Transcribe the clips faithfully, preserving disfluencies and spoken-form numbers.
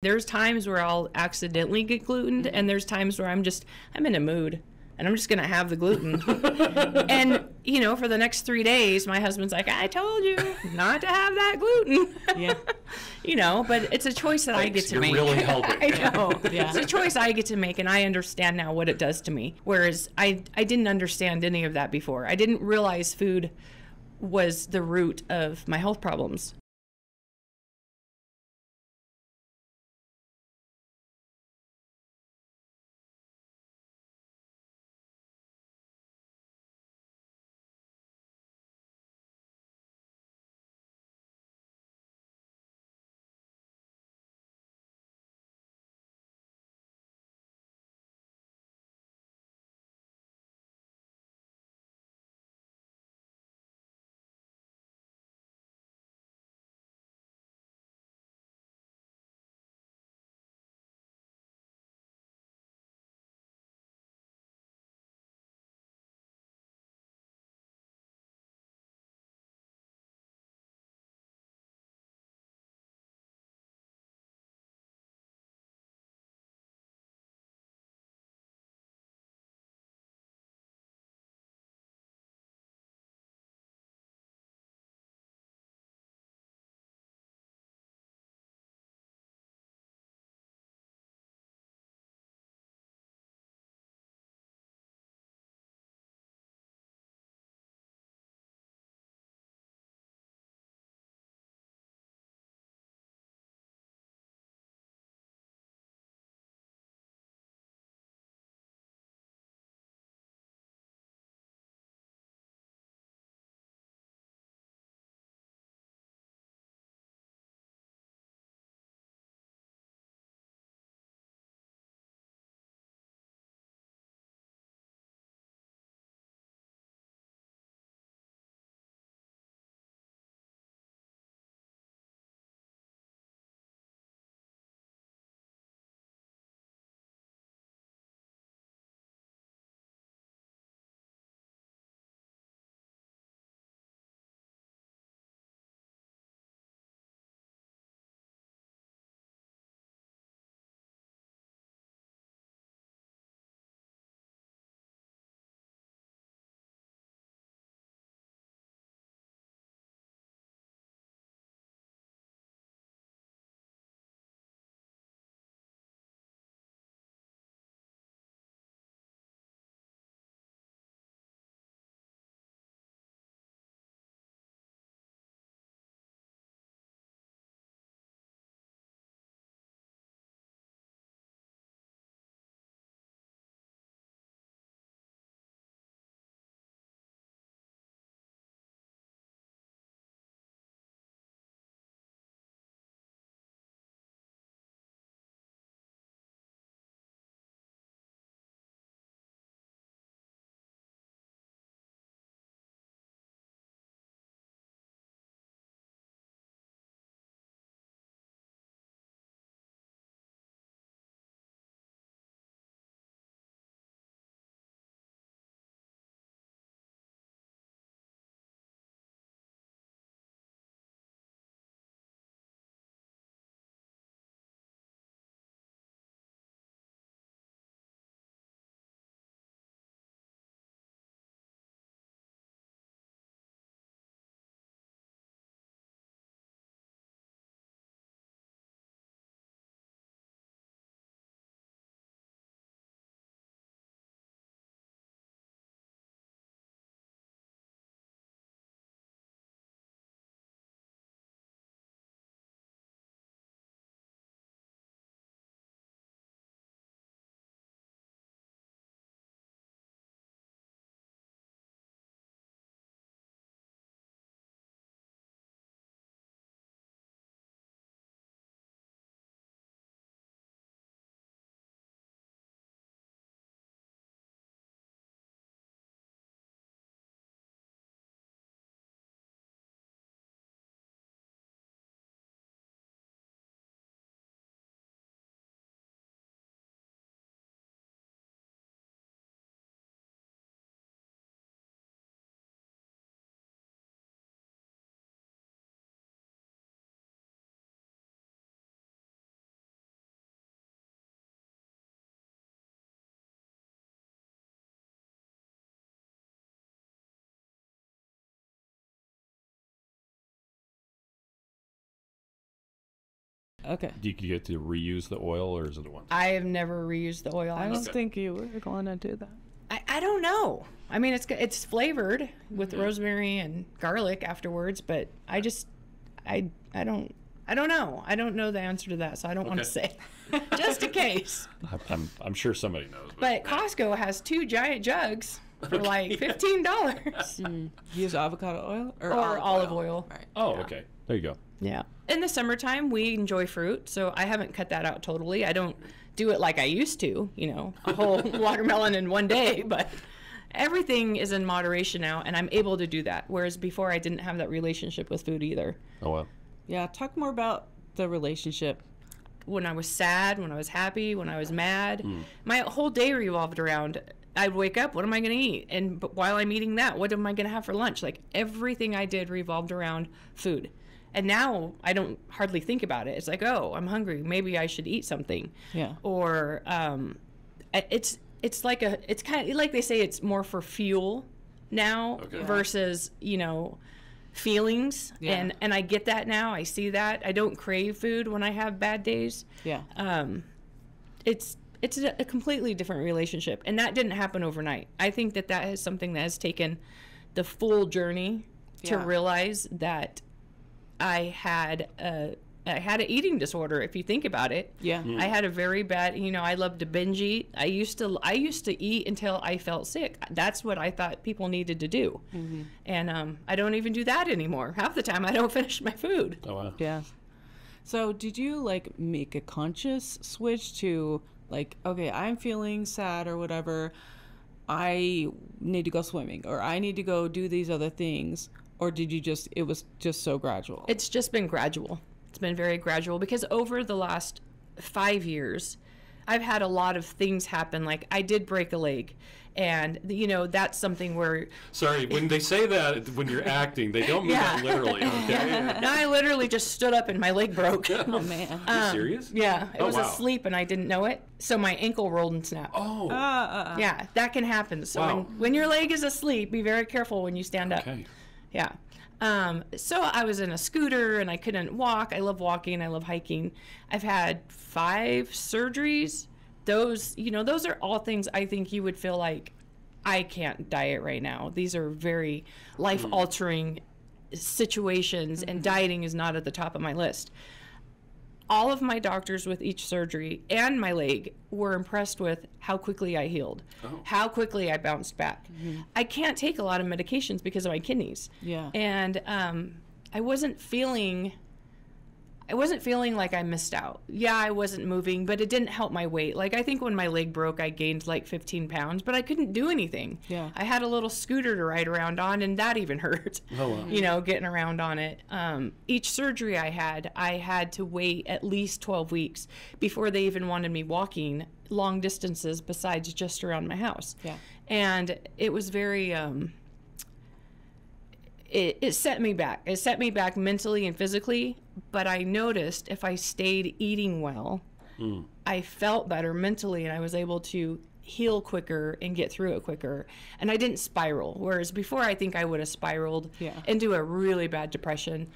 There's times where I'll accidentally get glutened, and there's times where I'm just, I'm in a mood, and I'm just going to have the gluten. And, you know, for the next three days, my husband's like, I told you not to have that gluten. Yeah. You know, but it's a choice that Thanks, I get to you're make. You're really helping. I know. Yeah. It's a choice I get to make, and I understand now what it does to me, whereas I, I didn't understand any of that before. I didn't realize food was the root of my health problems. Okay. Do you get to reuse the oil, or is it a one? I have never reused the oil. I don't okay. think you were going to do that. I, I don't know. I mean, it's it's flavored with mm-hmm. rosemary and garlic afterwards, but I just I I don't I don't know. I don't know the answer to that, so I don't okay. want to say. Just in case. I'm I'm sure somebody knows. But, but Costco has two giant jugs for okay. like fifteen dollars. Mm. Use avocado oil or, or olive, olive oil. oil. Right. Oh, yeah. okay. There you go. Yeah. In the summertime, we enjoy fruit, so I haven't cut that out totally. I don't do it like I used to, you know, a whole watermelon in one day, but everything is in moderation now, and I'm able to do that, whereas before I didn't have that relationship with food either. Oh, wow. Yeah, talk more about the relationship. When I was sad, when I was happy, when I was mad, mm. my whole day revolved around, I'd wake up, what am I going to eat? And but while I'm eating that, what am I going to have for lunch? Like, everything I did revolved around food. And now I don't hardly think about it. It's like, oh, I'm hungry. Maybe I should eat something. Yeah. Or um, it's it's like a it's kind of like they say it's more for fuel now okay. versus you know feelings. Yeah. And and I get that now. I see that. I don't crave food when I have bad days. Yeah. Um, it's it's a, a completely different relationship, and that didn't happen overnight. I think that that is something that has taken the full journey yeah. to realize that. I had a I had an eating disorder, if you think about it. Yeah. Mm. I had a very bad, you know, I loved to binge eat. I used to I used to eat until I felt sick. That's what I thought people needed to do. Mm-hmm. And um, I don't even do that anymore. Half the time I don't finish my food. Oh, wow. Yeah. So did you, like, make a conscious switch to, like, okay, I'm feeling sad or whatever. I need to go swimming, or I need to go do these other things. Or did you just, it was just so gradual? It's just been gradual. It's been very gradual because over the last five years, I've had a lot of things happen. Like, I did break a leg, and, you know, that's something where... Sorry, when they say that, when you're acting, they don't mean yeah. that literally, okay? No, I literally just stood up and my leg broke. Oh, man. Um, you serious? Yeah. It oh, was wow. asleep and I didn't know it, so my ankle rolled and snapped. Oh. Uh, uh, uh. Yeah, that can happen. So wow. when, when your leg is asleep, be very careful when you stand okay. up. Okay. Yeah. Um, so I was in a scooter and I couldn't walk. I love walking. I love hiking. I've had five surgeries. Those, you know, those are all things I think you would feel like I can't diet right now. These are very life-altering situations, and dieting is not at the top of my list. All of my doctors with each surgery and my leg were impressed with how quickly I healed, oh. how quickly I bounced back. Mm-hmm. I can't take a lot of medications because of my kidneys. Yeah. And um, I wasn't feeling, I wasn't feeling like I missed out. Yeah, I wasn't moving, but it didn't help my weight. Like, I think when my leg broke, I gained like fifteen pounds, but I couldn't do anything. Yeah. I had a little scooter to ride around on, and that even hurt, oh, wow. you know, getting around on it. Um, each surgery I had, I had to wait at least twelve weeks before they even wanted me walking long distances besides just around my house. Yeah. And it was very... Um, It, it set me back. It set me back mentally and physically, but I noticed if I stayed eating well, mm. I felt better mentally, and I was able to heal quicker and get through it quicker. And I didn't spiral, whereas before I think I would have spiraled yeah. into a really bad depression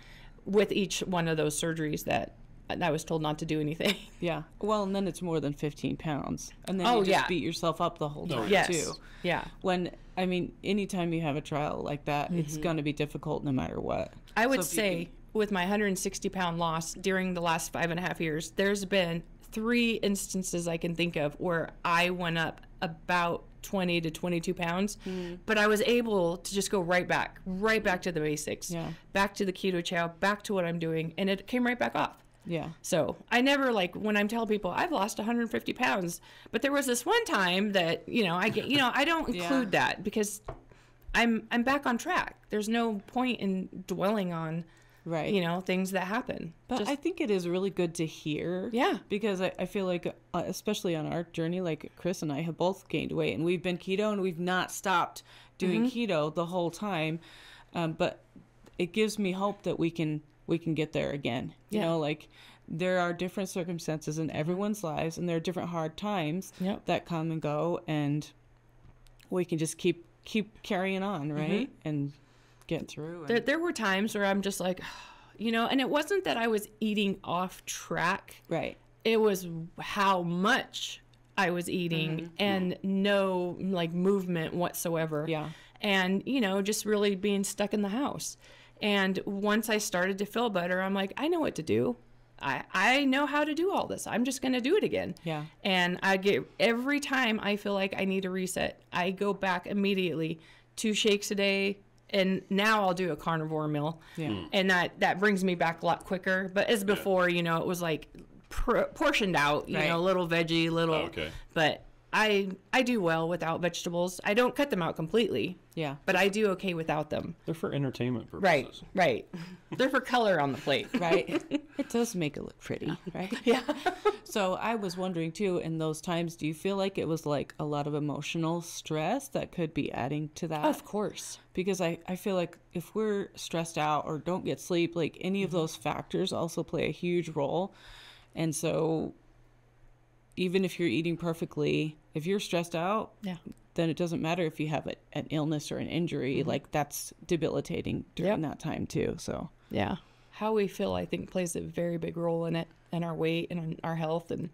with each one of those surgeries that I was told not to do anything. Yeah. Well, and then it's more than fifteen pounds. And then oh, you just yeah. beat yourself up the whole time, yes. too. Yeah. When... I mean, anytime you have a trial like that, mm-hmm. it's going to be difficult no matter what. I would so say with my one hundred sixty pound loss during the last five and a half years, there's been three instances I can think of where I went up about twenty to twenty-two pounds, mm. but I was able to just go right back, right back to the basics, yeah. back to the keto chow, back to what I'm doing, and it came right back off. Yeah. So I never, like, when I'm telling people I've lost one hundred fifty pounds, but there was this one time that, you know, I get, you know, I don't include yeah. that because I'm, I'm back on track. There's no point in dwelling on, right. you know, things that happen. But Just, I think it is really good to hear. Yeah. Because I, I feel like, uh, especially on our journey, like Chris and I have both gained weight, and we've been keto and we've not stopped doing mm-hmm. keto the whole time. Um, but it gives me hope that we can we can get there again. You yeah. know, like, there are different circumstances in everyone's lives, and there are different hard times yep. that come and go, and we can just keep keep carrying on, right? Mm-hmm. And get through. And... There, there were times where I'm just like, you know? And it wasn't that I was eating off track. Right. It was how much I was eating mm-hmm. and yeah. no like movement whatsoever. Yeah. And, you know, just really being stuck in the house. And once I started to feel better, I'm like, I know what to do. I, I know how to do all this. I'm just going to do it again. Yeah. And I get, every time I feel like I need a reset, I go back immediately, two shakes a day. And now I'll do a carnivore meal. Yeah. Mm. And that, that brings me back a lot quicker. But as before, yeah. you know, it was like pr portioned out, you right. know, little veggie, little, oh, okay. but I, I do well without vegetables. I don't cut them out completely. Yeah. But I do okay without them. They're for entertainment purposes. Right, right. They're for color on the plate. Right. It does make it look pretty, right? Yeah. So I was wondering, too, in those times, do you feel like it was, like, a lot of emotional stress that could be adding to that? Of course. Because I, I feel like if we're stressed out or don't get sleep, like, any mm-hmm. of those factors also play a huge role. And so even if you're eating perfectly, if you're stressed out, yeah. then it doesn't matter if you have a, an illness or an injury. Mm-hmm. Like, that's debilitating during yep. that time, too. So yeah. How we feel, I think, plays a very big role in it, and our weight and our health. And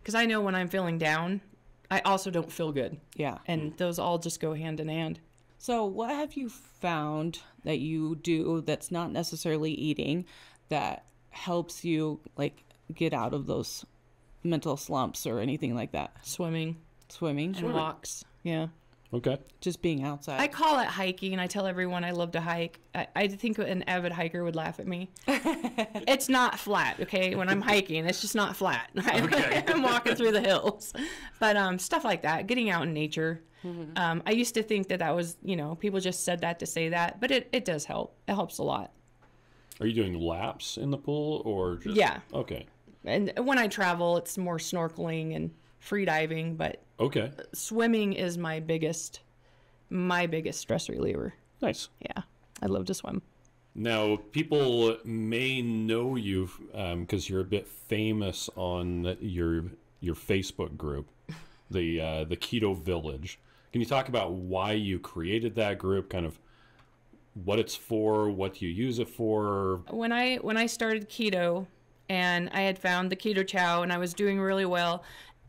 because I know when I'm feeling down, I also don't feel good. Yeah. And mm-hmm. those all just go hand in hand. So what have you found that you do that's not necessarily eating that helps you, like, get out of those mental slumps or anything like that? Swimming. Swimming. And walks. Yeah. Okay. Just being outside. I call it hiking. I tell everyone I love to hike. I, I think an avid hiker would laugh at me. It's not flat, okay? When I'm hiking, it's just not flat. Right? Okay. I'm walking through the hills. But um, stuff like that, getting out in nature. Mm-hmm. um, I used to think that that was, you know, people just said that to say that. But it, it does help. It helps a lot. Are you doing laps in the pool or just? Yeah. Okay. And when I travel, it's more snorkeling and free diving, but okay. swimming is my biggest, my biggest stress reliever. Nice. Yeah. I love to swim. Now, people may know you um, because you're a bit famous on your your Facebook group, the uh, the Keto Village. Can you talk about why you created that group, kind of what it's for, what you use it for? When I when I started keto and I had found the Keto Chow and I was doing really well,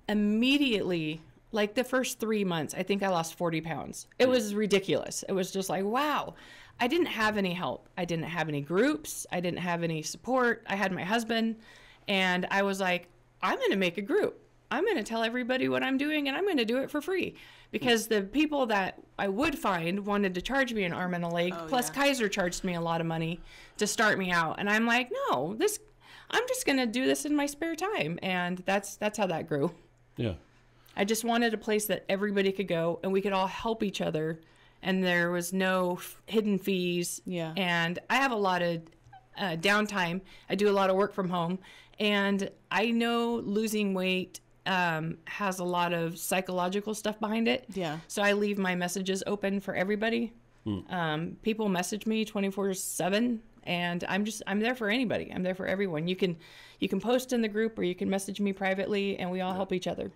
immediately, like the first three months, I think I lost forty pounds. It was ridiculous. It was just like, wow. I didn't have any help. I didn't have any groups. I didn't have any support. I had my husband, and I was like, I'm going to make a group. I'm going to tell everybody what I'm doing, and I'm going to do it for free, because the people that I would find wanted to charge me an arm and a leg. Oh, plus yeah. Kaiser charged me a lot of money to start me out. And I'm like, no, this, I'm just going to do this in my spare time. And that's, that's how that grew. Yeah. I just wanted a place that everybody could go and we could all help each other, and there was no f hidden fees. Yeah. And I have a lot of uh, downtime. I do a lot of work from home, and I know losing weight um, has a lot of psychological stuff behind it. Yeah. So I leave my messages open for everybody. Mm. Um, people message me twenty-four seven. And I'm just, I'm there for anybody. I'm there for everyone. You can, you can post in the group, or you can message me privately, and we all help each other.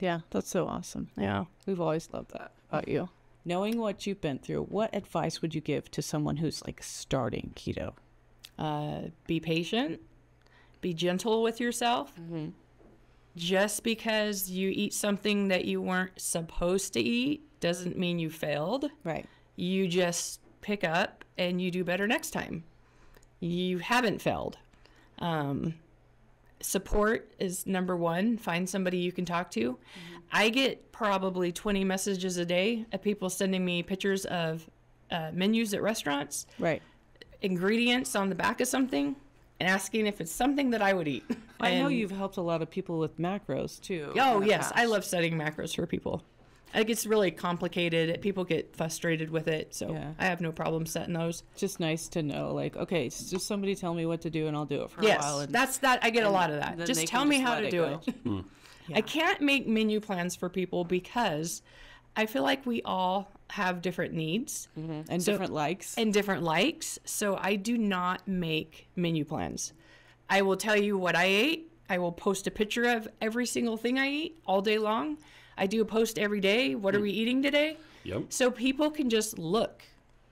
Yeah. That's so awesome. Yeah. We've always loved that about you. Knowing what you've been through, what advice would you give to someone who's like starting keto? Uh, be patient, be gentle with yourself. Mm-hmm. Just because you eat something that you weren't supposed to eat doesn't mean you failed. Right. You just pick up and you do better next time. You haven't failed. Um, support is number one. Find somebody you can talk to. Mm-hmm. I get probably twenty messages a day of people sending me pictures of uh, menus at restaurants, right? Ingredients on the back of something, and asking if it's something that I would eat. Well, and I know you've helped a lot of people with macros too. Oh, yes. Past. I love setting macros for people. It gets really complicated. People get frustrated with it, so yeah. I have no problem setting those. Just nice to know, like, okay, it's just somebody tell me what to do, and I'll do it for yes, a while. Yes, that's that. I get a lot of that. Just tell me just how to do go. It. Mm. Yeah. I can't make menu plans for people because I feel like we all have different needs. Mm-hmm. And so, different likes. And different likes, so I do not make menu plans. I will tell you what I ate. I will post a picture of every single thing I eat all day long. I do a post every day. What are we eating today? Yep. So people can just look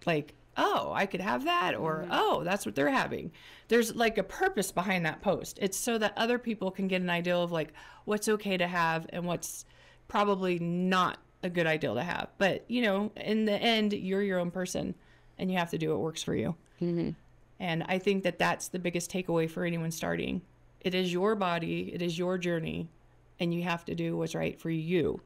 like, oh, I could have that, or mm-hmm. oh, that's what they're having. There's like a purpose behind that post. It's so that other people can get an idea of like what's okay to have and what's probably not a good idea to have. But, you know, in the end, you're your own person and you have to do what works for you. Mm-hmm. And I think that that's the biggest takeaway for anyone starting. It is your body. It is your journey. And you have to do what's right for you.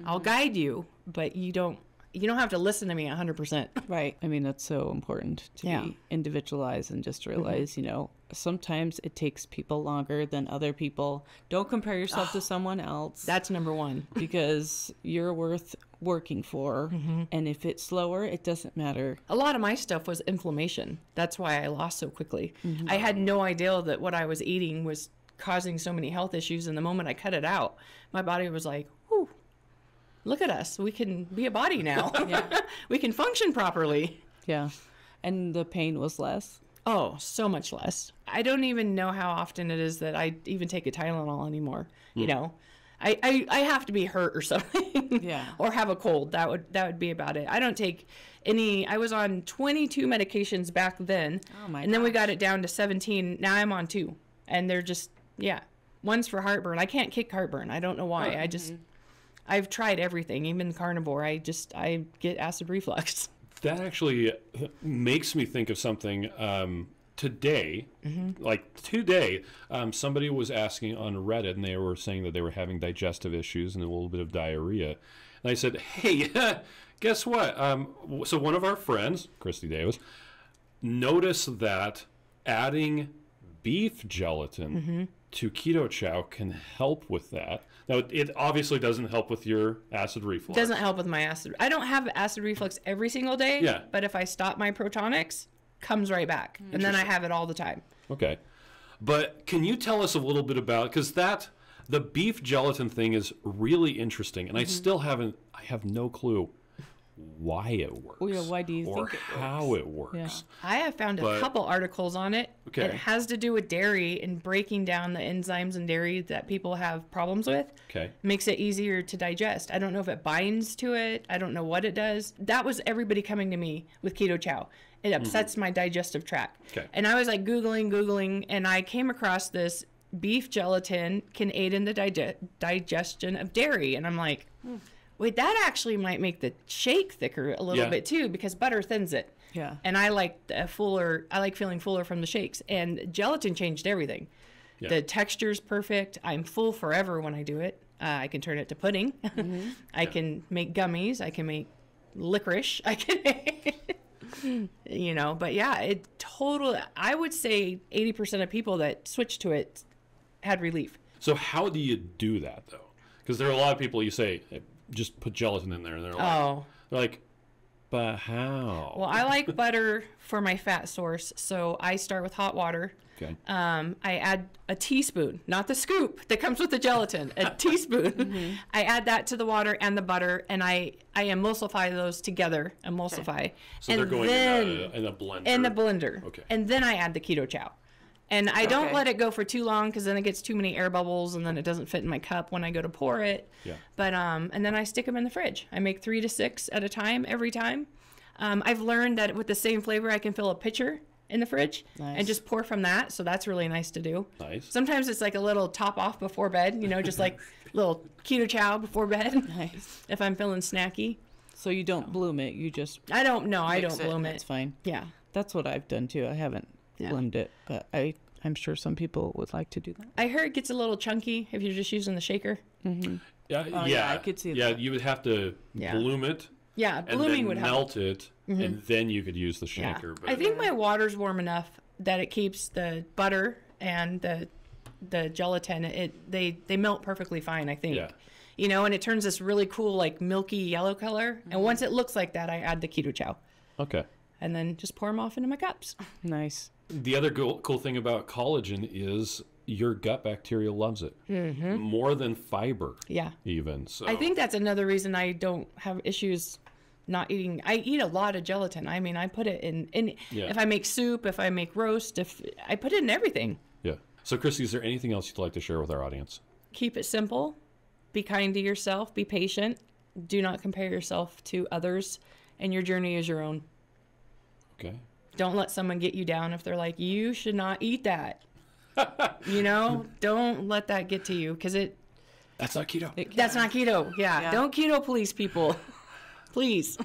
Mm-hmm. I'll guide you, but you don't you don't have to listen to me one hundred percent. Right. I mean, that's so important to yeah. be individualized and just realize, mm-hmm. you know, sometimes it takes people longer than other people. Don't compare yourself to someone else. That's number one. Because you're worth working for. Mm-hmm. And if it's slower, it doesn't matter. A lot of my stuff was inflammation. That's why I lost so quickly. Mm-hmm. I had no idea that what I was eating was causing so many health issues. And the moment I cut it out, my body was like, whew. Look at us. We can be a body now. Yeah. We can function properly. Yeah. And the pain was less. Oh, so much less. I don't even know how often it is that I even take a Tylenol anymore. Mm. You know, I, I, I have to be hurt or something. Yeah. Or have a cold. That would, that would be about it. I don't take any. I was on twenty-two medications back then. Oh my. And gosh. Then we got it down to seventeen. Now I'm on two, and they're just, yeah. One's for heartburn. I can't kick heartburn. I don't know why. Oh, I just, mm-hmm. I've tried everything, even carnivore. I just, I get acid reflux. That actually makes me think of something um, today, mm-hmm. like today, um, somebody was asking on Reddit, and they were saying that they were having digestive issues and a little bit of diarrhea. And I said, hey, guess what? Um, so one of our friends, Christy Davis, noticed that adding beef gelatin mm-hmm. to Keto Chow can help with that. Now, it obviously doesn't help with your acid reflux. It doesn't help with my acid. I don't have acid reflux every single day, yeah. but if I stop my protonics, comes right back. And then I have it all the time. Okay. But can you tell us a little bit about, because that, the beef gelatin thing is really interesting, and mm-hmm. I still haven't, I have no clue why it works. Oh, yeah, why do you or think it how works? It works. Yeah. I have found a but, couple articles on it. Okay. It has to do with dairy and breaking down the enzymes in dairy that people have problems with. Okay. Makes it easier to digest. I don't know if it binds to it. I don't know what it does. That was everybody coming to me with Keto Chow. It upsets mm-hmm. my digestive tract. Okay. And I was like Googling, Googling, and I came across this beef gelatin can aid in the dig digestion of dairy. And I'm like... Mm. Wait, that actually might make the shake thicker a little yeah. bit too, because butter thins it. Yeah. And I like a fuller, I like feeling fuller from the shakes. And gelatin changed everything. Yeah. The texture's perfect. I'm full forever when I do it. Uh, I can turn it to pudding. Mm-hmm. I yeah. can make gummies. I can make licorice. I can make, you know, but yeah, it total. I would say eighty percent of people that switched to it had relief. So how do you do that though? Because there are a lot of people you say, just put gelatin in there, and they're like, oh. they're like, but how? Well, I like butter for my fat source, so I start with hot water. Okay. Um, I add a teaspoon, not the scoop that comes with the gelatin, a teaspoon. Mm-hmm. I add that to the water and the butter, and I, I emulsify those together, emulsify. Okay. So and they're going then, in, a, in a blender. In a blender. Okay. And then I add the Keto Chow. And I don't okay. let it go for too long, because then it gets too many air bubbles, and then it doesn't fit in my cup when I go to pour it. Yeah. But um, and then I stick them in the fridge. I make three to six at a time every time. Um, I've learned that with the same flavor, I can fill a pitcher in the fridge nice. And just pour from that. So that's really nice to do. Nice. Sometimes it's like a little top off before bed, you know, just like little Keto Chow before bed. Nice. If I'm feeling snacky. So you don't bloom it. You just. I don't know. I don't bloom it. That's fine. Yeah. That's what I've done too. I haven't. Yeah. Blend it, but I I'm sure some people would like to do that. I heard it gets a little chunky if you're just using the shaker. Mm-hmm. Yeah, oh, yeah, yeah, I could see yeah, that. Yeah, you would have to yeah. bloom it. Yeah, blooming would help. Melt it, mm-hmm. and then you could use the shaker. Yeah. But I think my water's warm enough that it keeps the butter and the the gelatin. It they they melt perfectly fine. I think. Yeah. You know, and it turns this really cool like milky yellow color. Mm-hmm. And once it looks like that, I add the Keto Chow. Okay. And then just pour them off into my cups. Nice. The other cool, cool thing about collagen is your gut bacteria loves it mm-hmm. more than fiber. Yeah. Even so. I think that's another reason I don't have issues not eating. I eat a lot of gelatin. I mean, I put it in, in yeah. if I make soup, if I make roast, if I put it in everything. Yeah. So Christy, is there anything else you'd like to share with our audience? Keep it simple. Be kind to yourself. Be patient. Do not compare yourself to others, and your journey is your own. Okay. Don't let someone get you down if they're like, you should not eat that. You know, don't let that get to you, because it. That's not keto. It, that's not keto. Yeah. yeah. Don't keto police people. Please.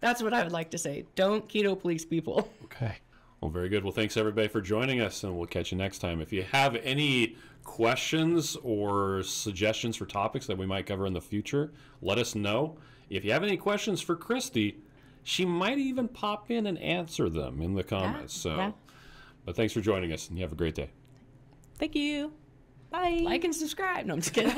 That's what I would like to say. Don't keto police people. Okay. Well, very good. Well, thanks everybody for joining us, and we'll catch you next time. If you have any questions or suggestions for topics that we might cover in the future, let us know. If you have any questions for Christy, she might even pop in and answer them in the comments. Yeah, so, yeah. But thanks for joining us, and you have a great day. Thank you. Bye. Like and subscribe. No, I'm just kidding.